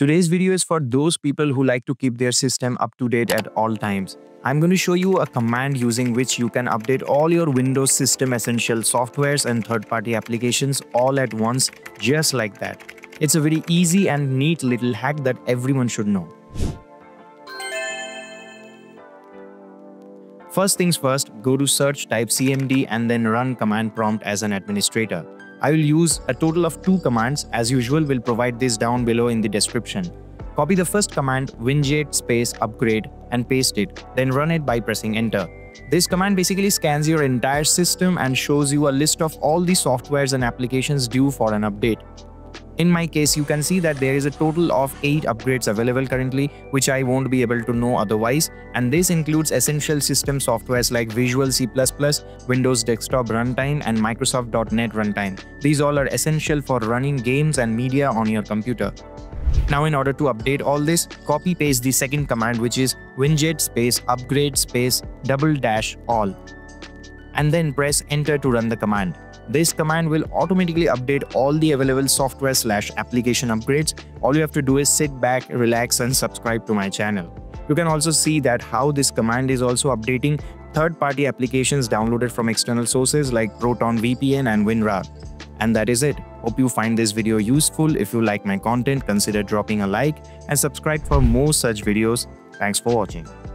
Today's video is for those people who like to keep their system up to date at all times. I'm going to show you a command using which you can update all your Windows system essential softwares and third-party applications all at once, just like that. It's a very easy and neat little hack that everyone should know. First things first, go to search, type cmd and then run command prompt as an administrator. I will use a total of 2 commands. As usual, we'll provide this down below in the description. Copy the first command winget space upgrade and paste it, then run it by pressing enter. This command basically scans your entire system and shows you a list of all the softwares and applications due for an update. In my case, you can see that there is a total of 8 upgrades available currently, which I won't be able to know otherwise, and this includes essential system softwares like Visual C++, Windows Desktop Runtime and Microsoft.NET Runtime. These all are essential for running games and media on your computer. Now in order to update all this, copy paste the second command, which is winget space upgrade space \all, and then press enter to run the command. This command will automatically update all the available software / application upgrades. All you have to do is sit back, relax and subscribe to my channel. You can also see that how this command is also updating third-party applications downloaded from external sources like Proton VPN and WinRAR. And that is it. Hope you find this video useful. If you like my content, consider dropping a like and subscribe for more such videos. Thanks for watching.